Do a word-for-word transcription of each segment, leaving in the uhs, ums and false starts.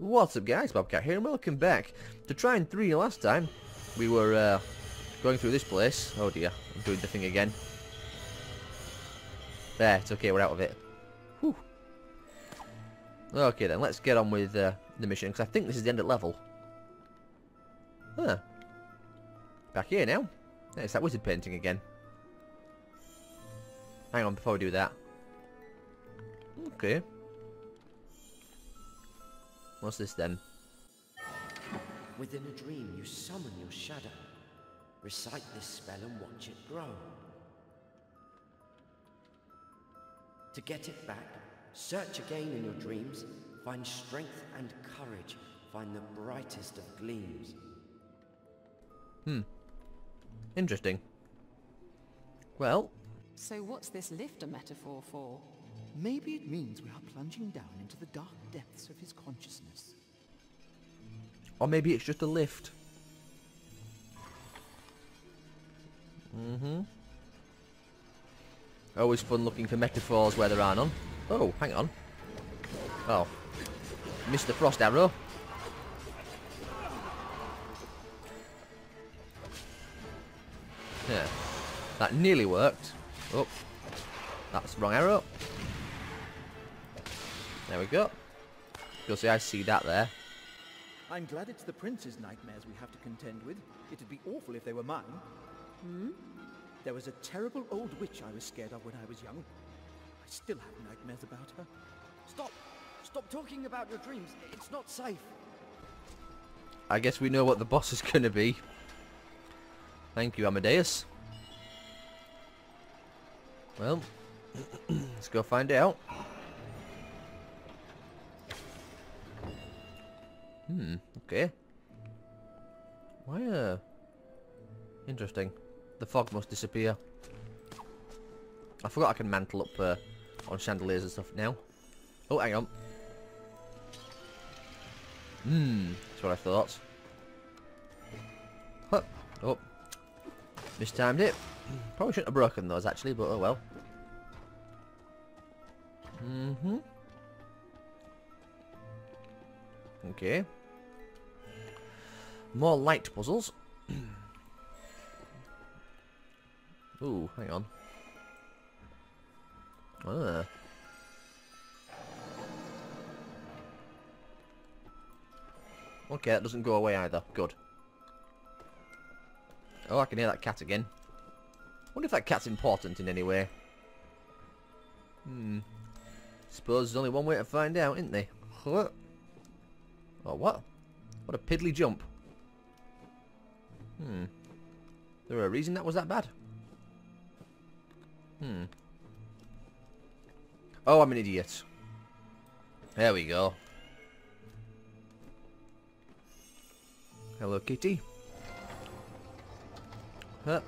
What's up guys, Bobcat here and welcome back to Trine three. Last time we were uh, going through this place. Oh dear, I'm doing the thing again. There, it's okay, we're out of it. Whew. Okay then, let's get on with uh, the mission, because I think this is the end of level. Huh. Back here now. Yeah, it's that wizard painting again. Hang on before we do that. Okay. What's this then? Within a dream you summon your shadow. Recite this spell and watch it grow. To get it back, search again in your dreams. Find strength and courage. Find the brightest of gleams. Hmm. Interesting. Well. So what's this lifter metaphor for? Maybe it means we are plunging down into the dark depths of his consciousness. Or maybe it's just a lift. Mm-hmm. Always fun looking for metaphors where there are none. Oh, hang on. Oh. Missed the frost arrow. Yeah. That nearly worked. Oh. That's the wrong arrow. There we go. You'll see, I see that there. I'm glad it's the prince's nightmares we have to contend with. It'd be awful if they were mine. Hmm? There was a terrible old witch I was scared of when I was young. I still have nightmares about her. Stop! Stop talking about your dreams. It's not safe. I guess we know what the boss is going to be. Thank you, Amadeus. Well, let's go find out. Hmm, okay. Why, uh... interesting. The fog must disappear. I forgot I can mantle up uh, on chandeliers and stuff now. Oh, hang on. Hmm, that's what I thought. Huh. Oh. Mistimed it. Probably shouldn't have broken those, actually, but oh well. Mm-hmm. Okay. More light puzzles. Ooh, hang on. Ah. Okay, that doesn't go away either. Good. Oh, I can hear that cat again. I wonder if that cat's important in any way. Hmm. Suppose there's only one way to find out, isn't there? Huh. Oh, what? What a piddly jump. Hmm. There a reason that was that bad? Hmm. Oh, I'm an idiot. There we go. Hello, kitty. Huh.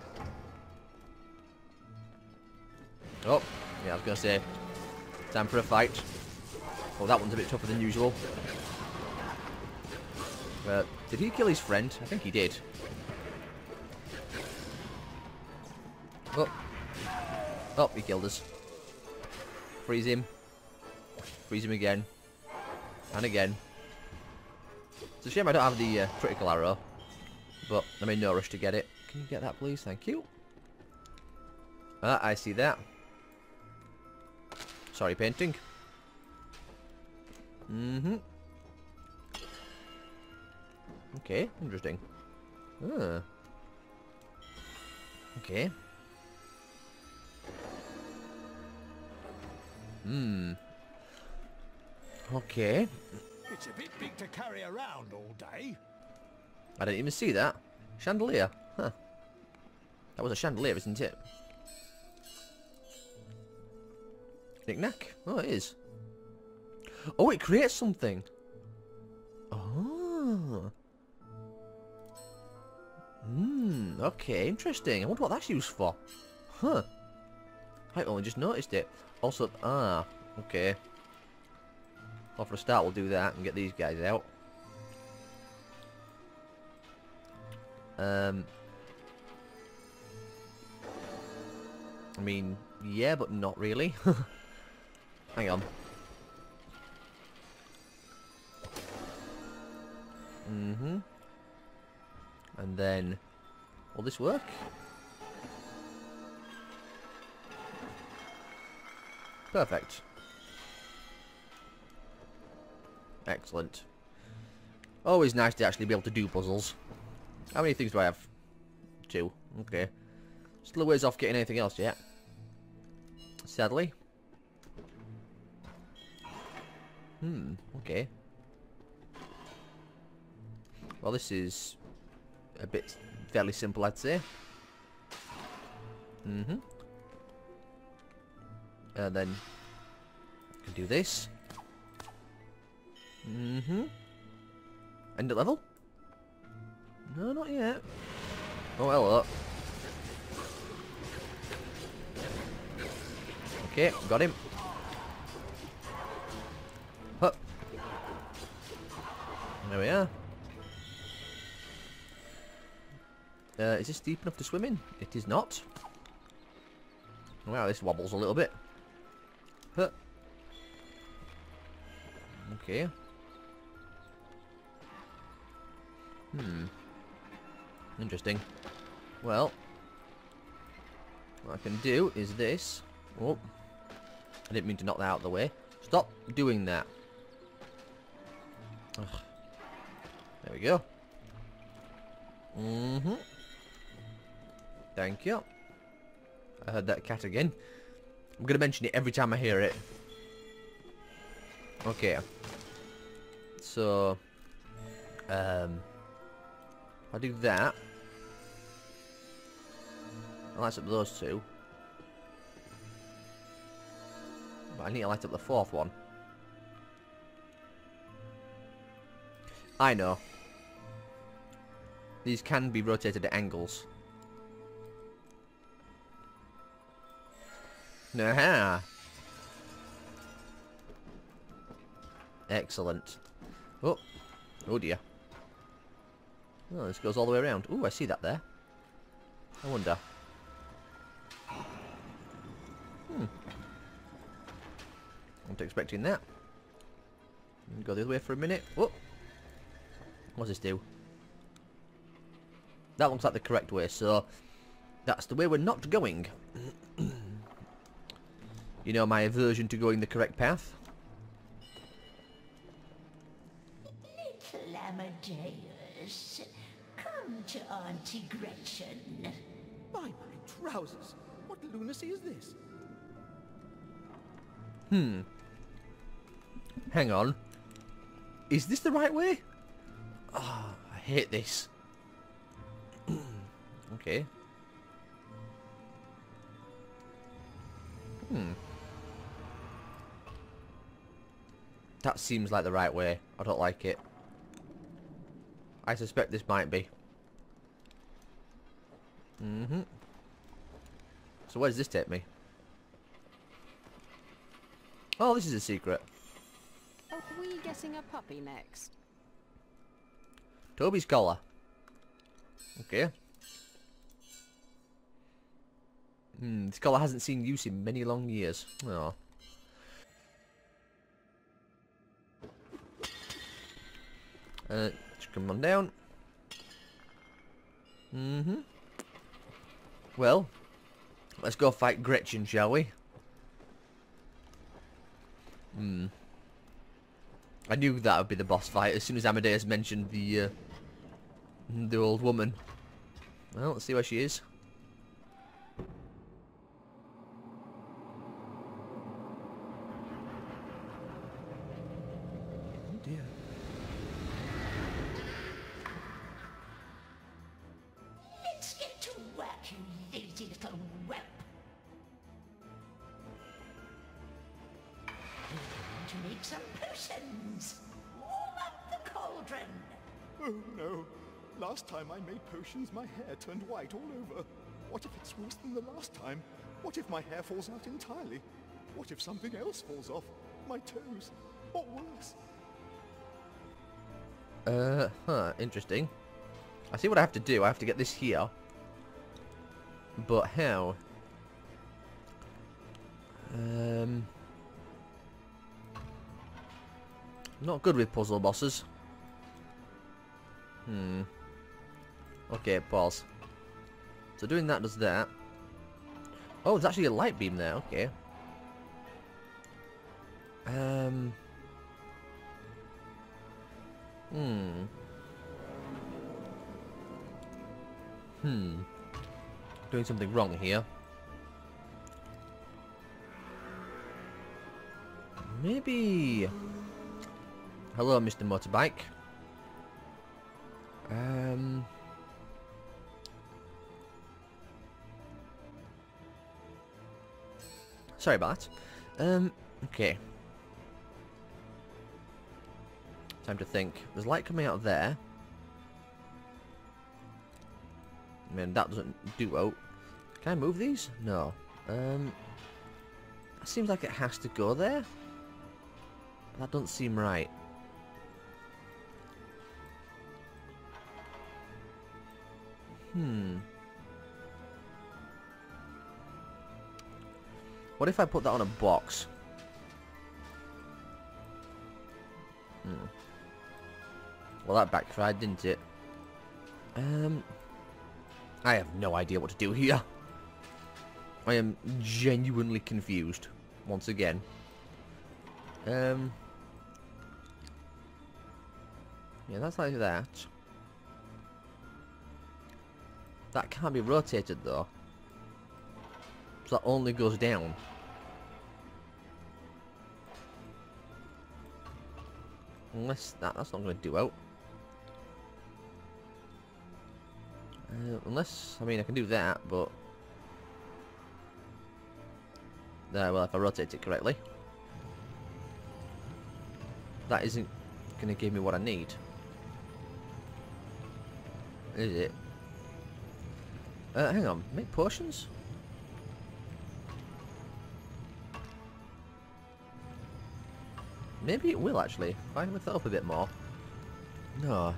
Oh, yeah, I was going to say, time for a fight. Oh, that one's a bit tougher than usual. Uh, did he kill his friend? I think he did. Oh. Oh, he killed us. Freeze him. Freeze him again. And again. It's a shame I don't have the uh, critical arrow. But I'm in no rush to get it. Can you get that, please? Thank you. Ah, I see that. Sorry, painting. Mm-hmm. Okay, interesting. Ah. Okay. Hmm. Okay. It's a bit big to carry around all day. I didn't even see that. Chandelier. Huh. That was a chandelier, isn't it? Knick-knack. Oh, it is. Oh, it creates something. Oh. Hmm, okay, interesting. I wonder what that's used for. Huh. I only just noticed it. Also, ah, okay. Well, for a start, we'll do that and get these guys out. Um. I mean, yeah, but not really. Hang on. Mm-hmm. And then, will this work? Perfect. Excellent. Always nice to actually be able to do puzzles. How many things do I have? Two. Okay. Still a ways off getting anything else yet. Sadly. Hmm. Okay. Well, this is a bit fairly simple, I'd say. Mm-hmm. And then I can do this. Mm-hmm. End at level? No, not yet. Oh, hello. Okay, got him. Hup. There we are. Uh, is this deep enough to swim in? It is not. Wow, this wobbles a little bit. Hup. Okay. Hmm. Interesting. Well, what I can do is this. Oh. I didn't mean to knock that out of the way. Stop doing that. Ugh. There we go. Mm-hmm. Thank you. I heard that cat again. I'm going to mention it every time I hear it. Okay. So, um... I'll do that. I'll light up those two. But I need to light up the fourth one. I know. These can be rotated at angles. Aha! Excellent. Oh. Oh dear. Oh, this goes all the way around. Ooh, I see that there. I wonder. Hmm. Wasn't expecting that. Go the other way for a minute. Whoop. What's this do? That looks like the correct way, so that's the way we're not going. You know my aversion to going the correct path. Little Amadeus. To Auntie Gretchen. By my trousers, what lunacy is this? Hmm. Hang on. Is this the right way? Ah, oh, I hate this. Okay. Hmm. That seems like the right way. I don't like it. I suspect this might be. Mm-hmm. So where does this take me? Oh, this is a secret. Are we getting a puppy next? Toby's collar. Okay. Hmm, this collar hasn't seen use in many long years. Oh. Uh, just come on down. Mm-hmm. Well, let's go fight Gretchen, shall we? Hmm. I knew that would be the boss fight as soon as Amadeus mentioned the, uh, the old woman. Well, let's see where she is. My hair turned white all over. What if it's worse than the last time? What if my hair falls out entirely? What if something else falls off? My toes? Or worse? Uh, huh, interesting. I see what I have to do. I have to get this here. But how? Um... Not good with puzzle bosses. Hmm. Okay, pause. So doing that does that. Oh, there's actually a light beam there. Okay. Um. Hmm. Hmm. Doing something wrong here. Maybe. Hello, Mister Motorbike. Um. Sorry about that. Um. Okay. Time to think. There's light coming out of there. I mean, that doesn't do out. Can I move these? No. Um. That seems like it has to go there. That doesn't seem right. Hmm. What if I put that on a box? Hmm. Well, that backfired, didn't it? Um. I have no idea what to do here. I am genuinely confused. Once again. Um. Yeah, that's like that. That can't be rotated though. So that only goes down. Unless that, that's not going to do out. Uh, unless, I mean, I can do that, but... There, well, if I rotate it correctly. That isn't going to give me what I need. Is it? Uh, hang on, make potions? Maybe it will actually, if I can lift that up a bit more. No.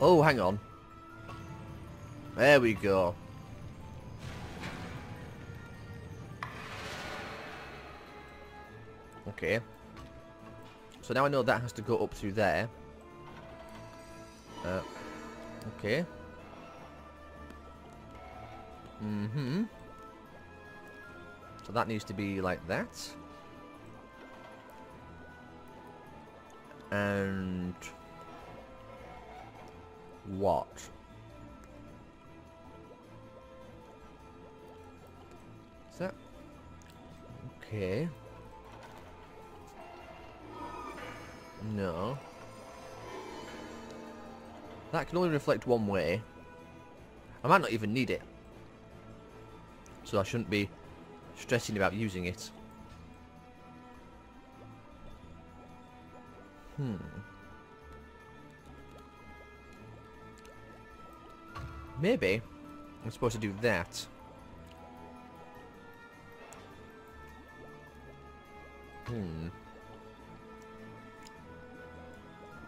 Oh, hang on. There we go. Okay. So now I know that has to go up through there. Uh, okay. Mm-hmm. So that needs to be like that. And... What? Is that... Okay. No. That can only reflect one way. I might not even need it. So I shouldn't be stressing about using it. Hmm. Maybe I'm supposed to do that. Hmm.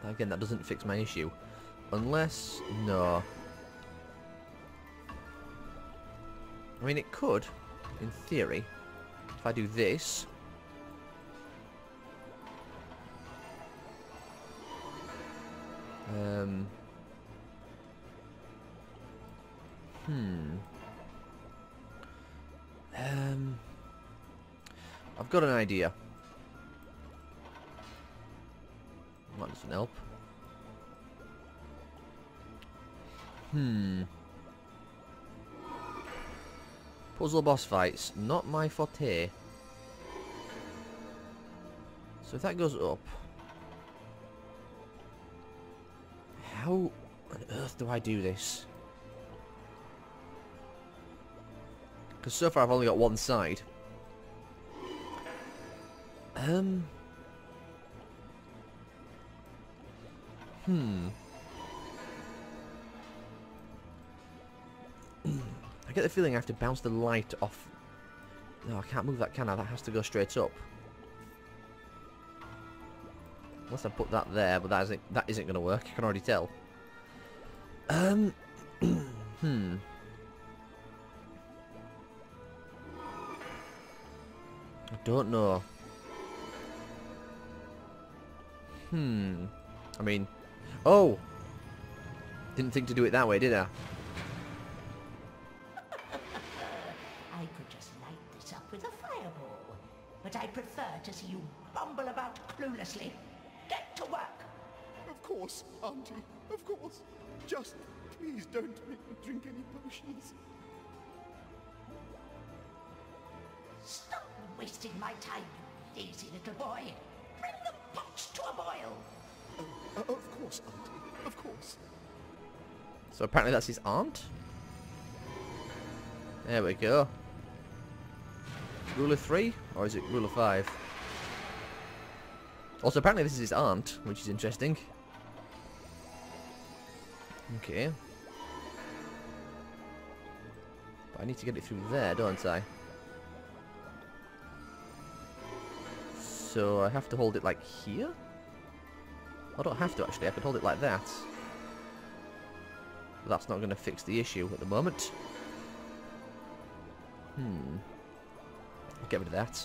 Again, that doesn't fix my issue. Unless... No. I mean, it could, in theory, if I do this. Um. Hmm. Um. I've got an idea. That doesn't help. Hmm. Puzzle boss fights, not my forte. So if that goes up... How on earth do I do this? Because so far I've only got one side. Um... Hmm. I get the feeling I have to bounce the light off. No, I can't move that, can I? That has to go straight up. Unless I put that there, but that isn't that isn't going to work. I can already tell. Um. hmm. I don't know. Hmm. I mean. Oh, Didn't think to do it that way, did I? I could just light this up with a fireball, but I prefer to see you bumble about cluelessly. Get to work! Of course, Auntie, of course. Just please don't make me drink any potions. Stop wasting my time, you lazy little boy. Bring the pots to a boil. Oh, uh, of course, Auntie, of course. So apparently that's his aunt. There we go. Rule of three, or is it rule of five? Also, apparently this is his aunt, which is interesting. Okay. But I need to get it through there, don't I? So I have to hold it like here? I don't have to actually, I could hold it like that. But that's not going to fix the issue at the moment. Hmm. Get rid of that.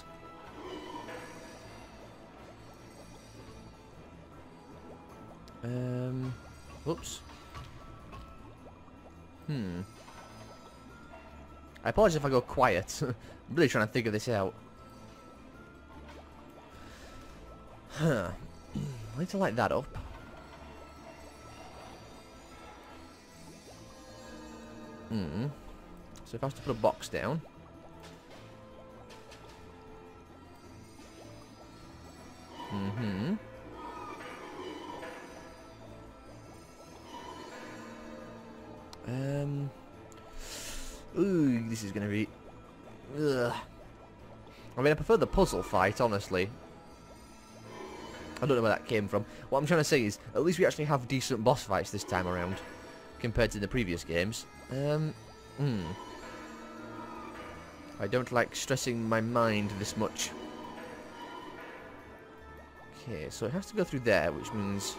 Um. Whoops. Hmm. I apologize if I go quiet. I'm really trying to figure this out. Huh. I need to light that up. Hmm. So if I have to put a box down. Mm-hmm. Um. Ooh, this is gonna be. Ugh. I mean, I prefer the puzzle fight, honestly. I don't know where that came from. What I'm trying to say is, at least we actually have decent boss fights this time around, compared to the previous games. Um. Hmm. I don't like stressing my mind this much. Okay, so it has to go through there, which means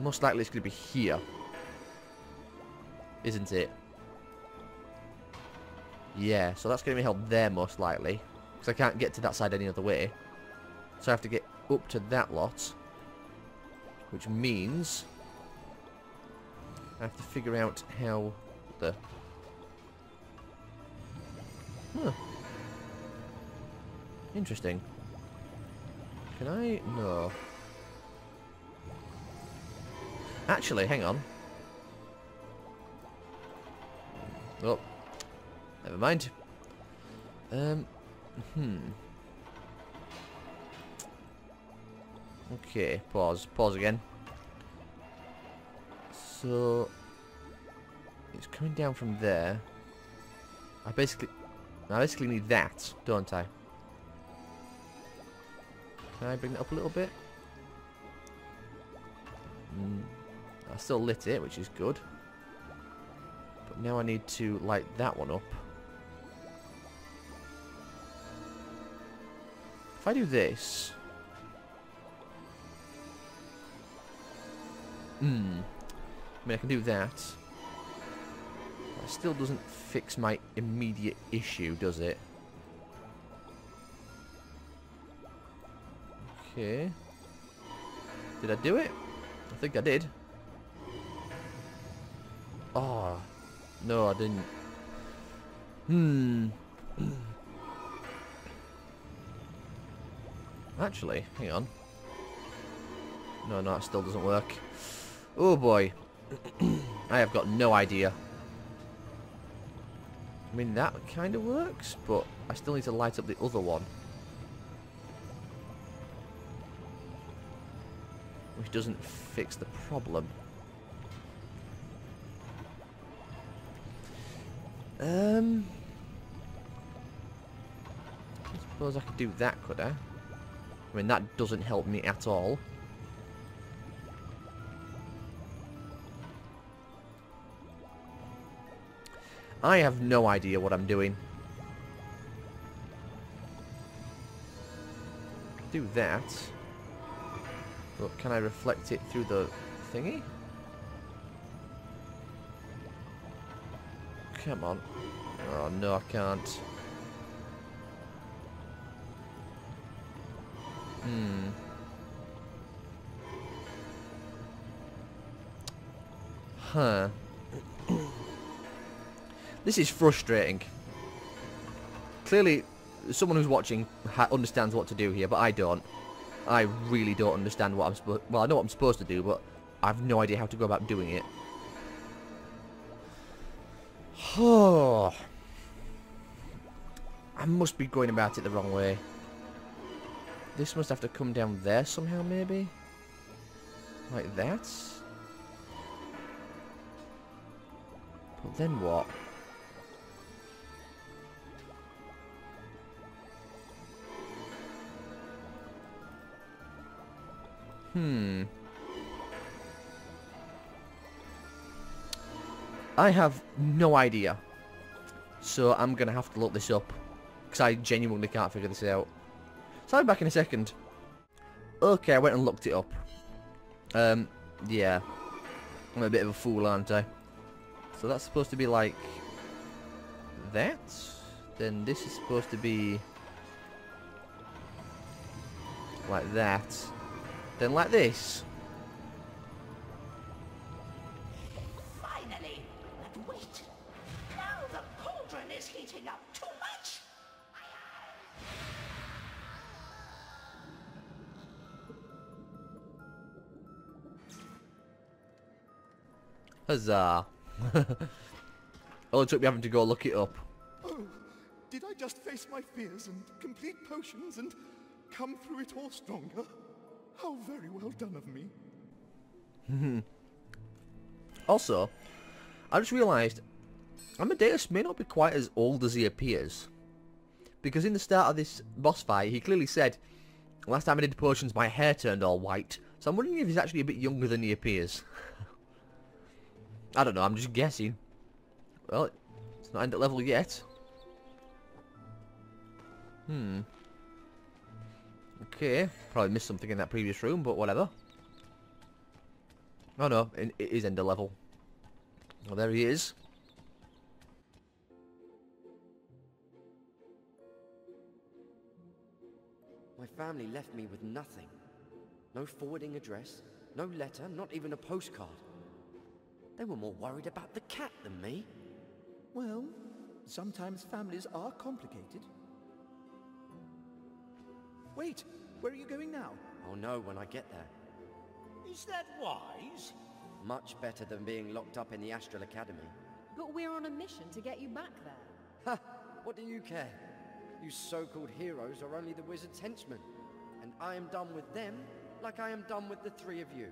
most likely it's going to be here. Isn't it? Yeah, so that's going to be held there most likely. Because I can't get to that side any other way. So I have to get up to that lot. Which means I have to figure out how the... Huh. Interesting. Can I? No. Actually, hang on. Oh, never mind. Um, hmm. Okay, pause. Pause again. So, it's coming down from there. I basically, I basically need that, don't I? Can I bring that up a little bit? Mm, I still lit it, which is good. But now I need to light that one up. If I do this... Hmm. I mean, I can do that. That still doesn't fix my immediate issue, does it? Okay. Did I do it? I think I did. Oh. No, I didn't. Hmm. Actually, hang on. No, no, it still doesn't work. Oh, boy. I have got no idea. I mean, that kind of works, but I still need to light up the other one. Which doesn't fix the problem. Um, I suppose I could do that, could I? I mean, that doesn't help me at all. I have no idea what I'm doing. Do that. But can I reflect it through the thingy? Come on. Oh, no, I can't. Hmm. Huh. This is frustrating. Clearly, someone who's watching ha understands what to do here, but I don't. I really don't understand what I'm supposed... Well, I know what I'm supposed to do, but I have no idea how to go about doing it. Oh. I must be going about it the wrong way. This must have to come down there somehow, maybe? Like that? But then what? Hmm. I have no idea. So I'm going to have to look this up, because I genuinely can't figure this out. So I'll be back in a second. Okay, I went and looked it up. Um, yeah. I'm a bit of a fool, aren't I? So that's supposed to be like that. Then this is supposed to be like that. Then like this. Finally, but wait. Now the cauldron is heating up too much. Huzzah. Only took me having to go look it up. Oh, did I just face my fears and complete potions and come through it all stronger? How very well done of me. Hmm. Also, I just realised Amadeus may not be quite as old as he appears. Because in the start of this boss fight, he clearly said, last time I did potions, my hair turned all white. So I'm wondering if he's actually a bit younger than he appears. I don't know, I'm just guessing. Well, it's not end at level yet. Hmm. Okay, probably missed something in that previous room, but whatever. Oh no, it, it is ender level. Well, there he is. My family left me with nothing. No forwarding address, no letter, not even a postcard. They were more worried about the cat than me. Well, sometimes families are complicated. Wait, where are you going now? I'll know when I get there. Is that wise? Much better than being locked up in the Astral Academy. But we're on a mission to get you back there. Ha! What do you care? You so-called heroes are only the wizard's henchmen. And I am done with them like I am done with the three of you.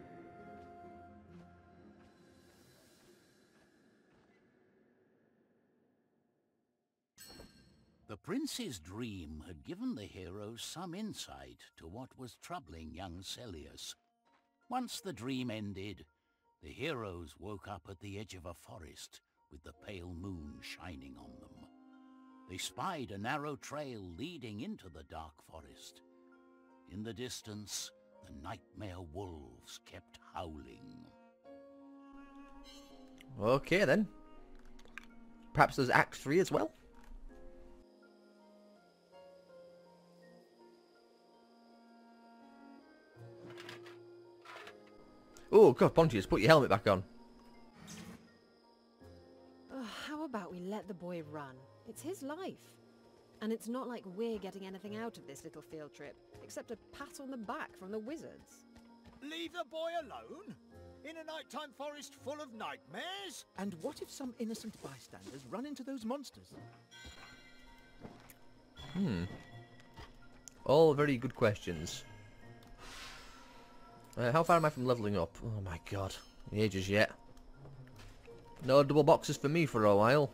The prince's dream had given the heroes some insight to what was troubling young Celius. Once the dream ended, the heroes woke up at the edge of a forest with the pale moon shining on them. They spied a narrow trail leading into the dark forest. In the distance, the nightmare wolves kept howling. Okay then. Perhaps there's Act three as well? Oh, God, Pontius, put your helmet back on. Oh, how about we let the boy run? It's his life. And it's not like we're getting anything out of this little field trip, except a pat on the back from the wizards. Leave the boy alone? In a nighttime forest full of nightmares? And what if some innocent bystanders run into those monsters? Hmm. All very good questions. Uh, how far am I from levelling up? Oh my god. Ages yet. No double boxes for me for a while.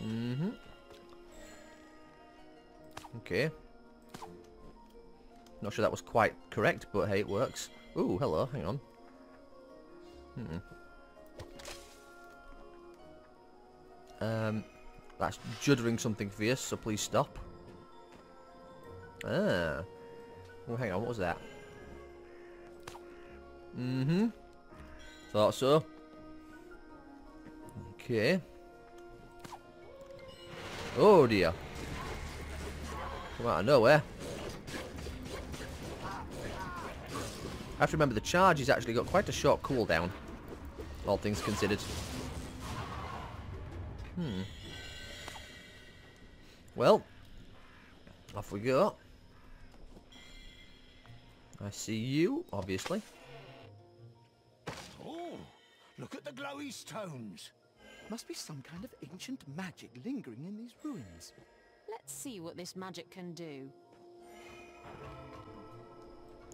Mm-hmm. Okay. Not sure that was quite correct, but hey, it works. Ooh, hello, hang on. Hmm. Um, that's juddering something fierce, so please stop. Ah. Oh, hang on, what was that? Mm-hmm. Thought so. Okay. Oh, dear. Come out of nowhere. have to remember the charge has actually got quite a short cooldown, all things considered. Hmm. Well, off we go. I see you, obviously. Oh, look at the glowy stones. Must be some kind of ancient magic lingering in these ruins. Let's see what this magic can do.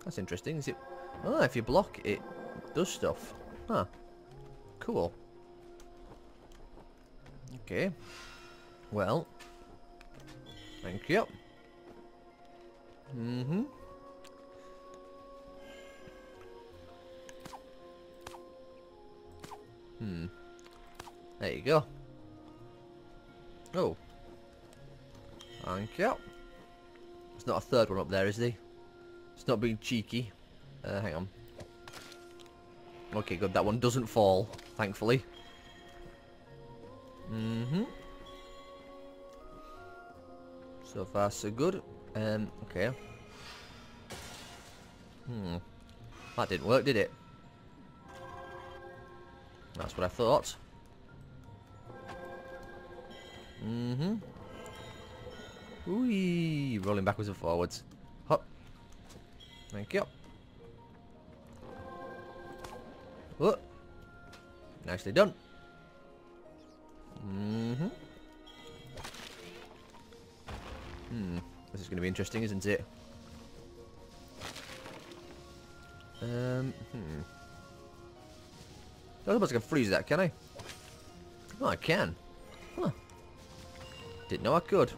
That's interesting. Is it? Ah, if you block, it does stuff. Huh. Cool. Okay. Well. Thank you. Mm-hmm. Hmm. There you go. Oh. Thank you. There's not a third one up there, is there? It's not being cheeky. Uh, hang on. Okay, good. That one doesn't fall, thankfully. Mm-hmm. So far, so good. Um, okay. Hmm. That didn't work, did it? That's what I thought. Mm-hmm. Whee! Rolling backwards and forwards. Hop. Thank you. Oh. Nicely done. Mm-hmm. Hmm. This is going to be interesting, isn't it? Um. Hmm. I suppose I can freeze that, can I? Oh, I can. Huh. Didn't know I could.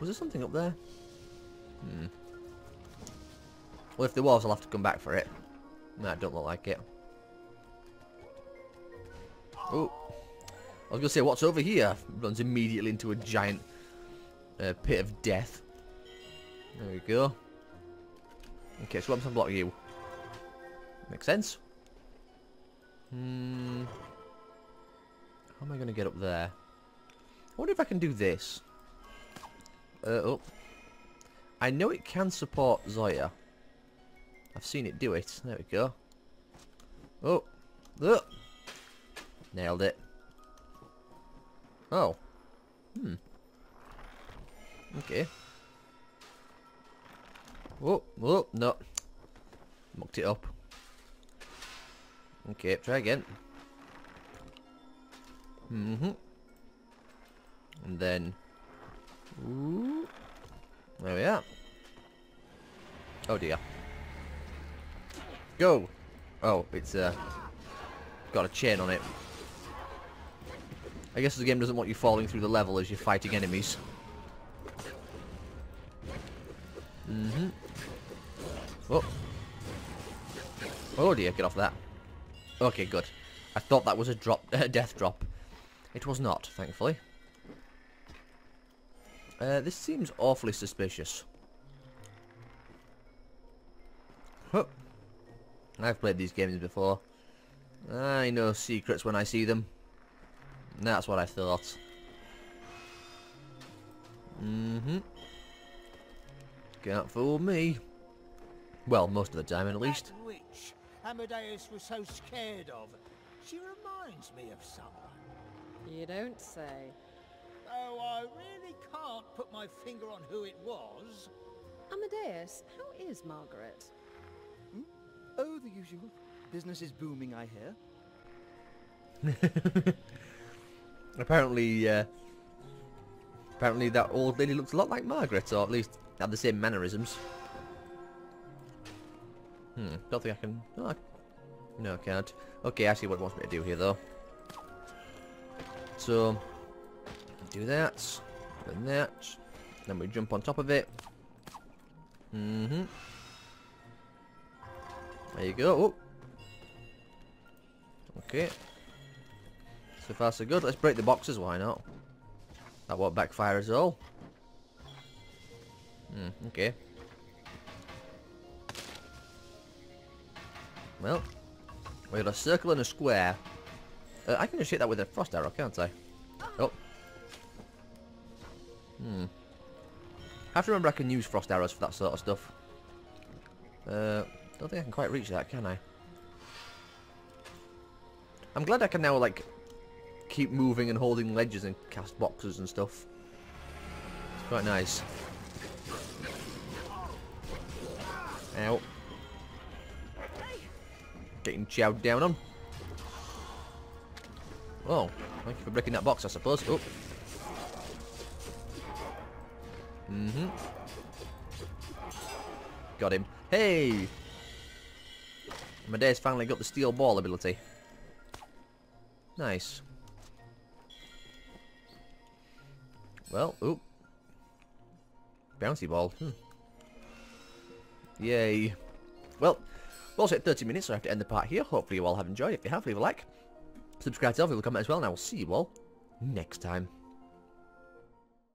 Was there something up there? Hmm. Well, if there was, I'll have to come back for it. Nah, don't look like it. Oh. I was going to say, what's over here? Runs immediately into a giant uh, pit of death. There we go. Okay, so I'm going to block you. Makes sense. Hmm. How am I going to get up there? I wonder if I can do this. Uh, oh. I know it can support Zoya. I've seen it do it. There we go. Oh. Oh. Nailed it. Oh. Hmm. Okay. Oh. Oh. No. Mucked it up. Okay, try again. Mm-hmm. And then... Ooh. There we are. Oh dear. Go! Oh, it's uh, got a chain on it. I guess the game doesn't want you falling through the level as you're fighting enemies. Mm-hmm. Oh. Oh dear, get off that. Okay, good. I thought that was a drop, a death drop. It was not, thankfully. Uh, this seems awfully suspicious. Huh. I've played these games before. I know secrets when I see them. That's what I thought. Mm-hmm. Can't fool me. Well, most of the time, at least. That witch Amadeus was so scared of. She reminds me of someone. You don't say. Oh, I really can't put my finger on who it was. Amadeus, how is Margaret? Hmm? Oh, the usual. Business is booming, I hear. Apparently, uh, apparently that old lady looks a lot like Margaret, or at least had the same mannerisms. Hmm, don't think I can... No, I... no, I can't. Okay, I see what it wants me to do here, though. So... do that, then that, then we jump on top of it. Mm-hmm. There you go. Ooh. Okay. So far so good. Let's break the boxes, why not? That won't backfire at all. Hmm, okay. Well, we got a circle and a square. Uh, I can just hit that with a frost arrow, can't I? Oh. Hmm. I have to remember I can use frost arrows for that sort of stuff. Uh, Don't think I can quite reach that, can I? I'm glad I can now, like, keep moving and holding ledges and cast boxes and stuff. It's quite nice. Ow. Getting chowed down on. Oh, thank you for breaking that box, I suppose. Oh. Mm-hmm. Got him. Hey! Amadeus finally got the steel ball ability. Nice. Well, oop. Bouncy ball. Hmm. Yay. Well, we're also at thirty minutes, so I have to end the part here. Hopefully you all have enjoyed. If you have, leave a like. Subscribe to leave a comment as well, and I will see you all next time.